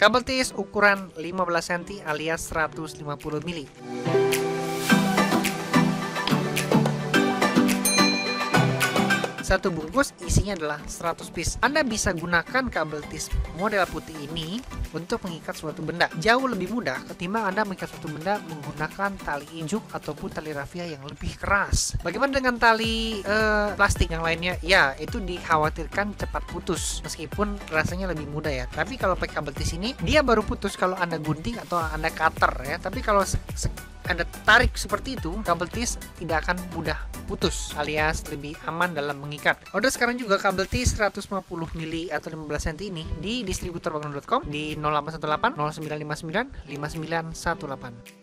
Kabel tis ukuran 15 cm alias 150 mili. Satu bungkus isinya adalah 100 piece. Anda bisa gunakan kabel tis model putih ini untuk mengikat suatu benda. Jauh lebih mudah ketimbang Anda mengikat suatu benda menggunakan tali injuk ataupun tali rafia yang lebih keras. Bagaimana dengan tali plastik yang lainnya? Ya, itu dikhawatirkan cepat putus. Meskipun rasanya lebih mudah ya. Tapi kalau pakai kabel tis ini, dia baru putus kalau Anda gunting atau Anda cutter ya. Tapi kalau Anda tarik seperti itu, kabel tis tidak akan mudah putus alias lebih aman dalam mengikat. Order sekarang juga kabel tis 150 mili atau 15 cm ini di distributor bangun.com di 0818 0959 5918.